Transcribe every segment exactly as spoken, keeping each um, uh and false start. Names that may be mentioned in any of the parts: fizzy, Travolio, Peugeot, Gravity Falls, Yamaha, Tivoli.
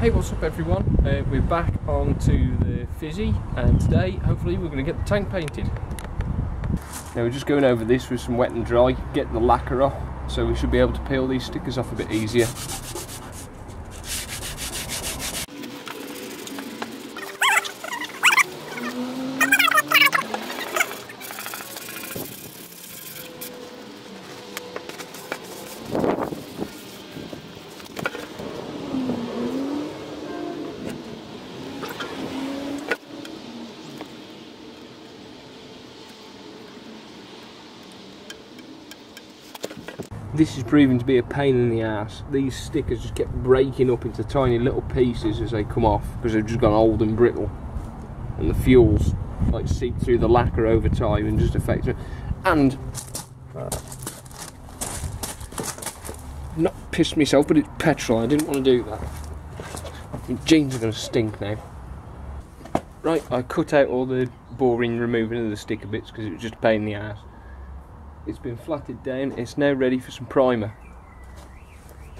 Hey, what's up everyone? Uh, we're back onto the Fizzy, and today hopefully we're going to get the tank painted. Now we're just going over this with some wet and dry, get the lacquer off, so we should be able to peel these stickers off a bit easier. This is proving to be a pain in the ass. These stickers just get breaking up into tiny little pieces as they come off because they've just gone old and brittle, and the fuels like seep through the lacquer over time and just affect it. And uh, not pissed myself, but it's petrol. I didn't want to do that. My jeans are going to stink now. Right, I cut out all the boring removing of the sticker bits because it was just a pain in the ass. It's been flatted down, it's now ready for some primer. Right,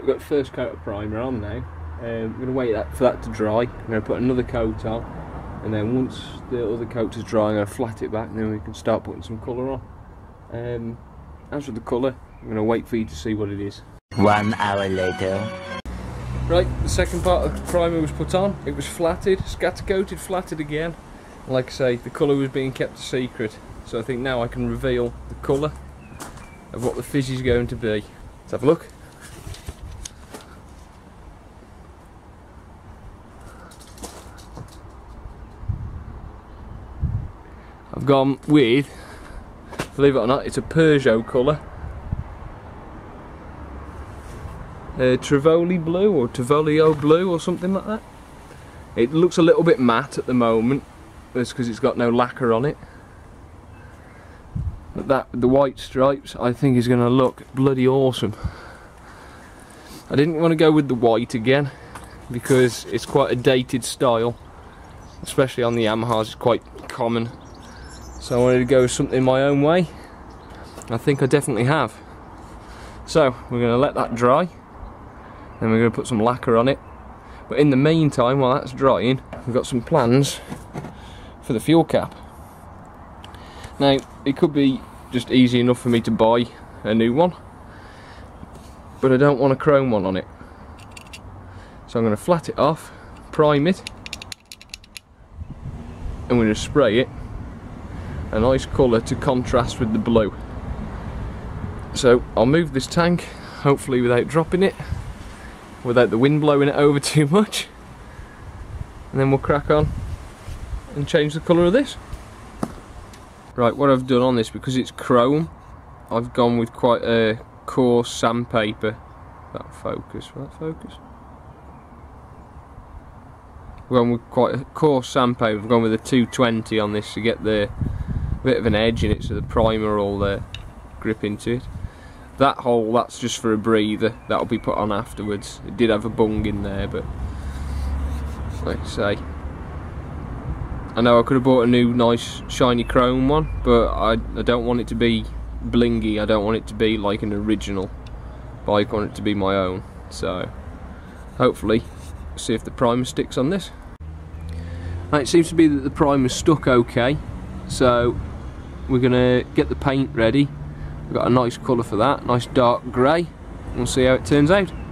we've got the first coat of primer on now. Um, I'm going to wait that, for that to dry. I'm going to put another coat on. And then once the other coat is dry, I'm going to flat it back, and then we can start putting some colour on. Um, as for the colour, I'm going to wait for you to see what it is. One hour later. Right, the second part of the primer was put on. It was flatted, scatter-coated, flatted again. And like I say, the colour was being kept a secret. So I think now I can reveal the colour of what the fizzy's going to be. Let's have a look. I've gone with, believe it or not, it's a Peugeot colour, uh, Tivoli blue or Travolio blue or something like that. It looks a little bit matte at the moment. That's because it's got no lacquer on it. But that, the white stripes, I think is going to look bloody awesome. I didn't want to go with the white again because it's quite a dated style, especially on the Yamahas. It's quite common. So I wanted to go something my own way. I think I definitely have. So we're going to let that dry, then we're going to put some lacquer on it. But in the meantime, while that's drying, we've got some plans for the fuel cap. Now it could be just easy enough for me to buy a new one, but I don't want a chrome one on it. So I'm going to flat it off, prime it, and we're going to spray it a nice colour to contrast with the blue. So I'll move this tank, hopefully without dropping it, without the wind blowing it over too much, and then we'll crack on and change the colour of this. Right, what I've done on this, because it's chrome, I've gone with quite a coarse sandpaper. That'll focus, will that focus? I've gone with quite a coarse sandpaper. I've gone with a two twenty on this to get the bit of an edge in it so the primer will uh, grip into it. That hole, that's just for a breather, that'll be put on afterwards. It did have a bung in there, but like I say, I know I could have bought a new nice shiny chrome one, but I, I don't want it to be blingy. I don't want it to be like an original bike. I want it to be my own. So hopefully see if the primer sticks on this. Now, it seems to be that the primer stuck okay, so we're gonna get the paint ready. We've got a nice colour for that, nice dark grey. We'll see how it turns out.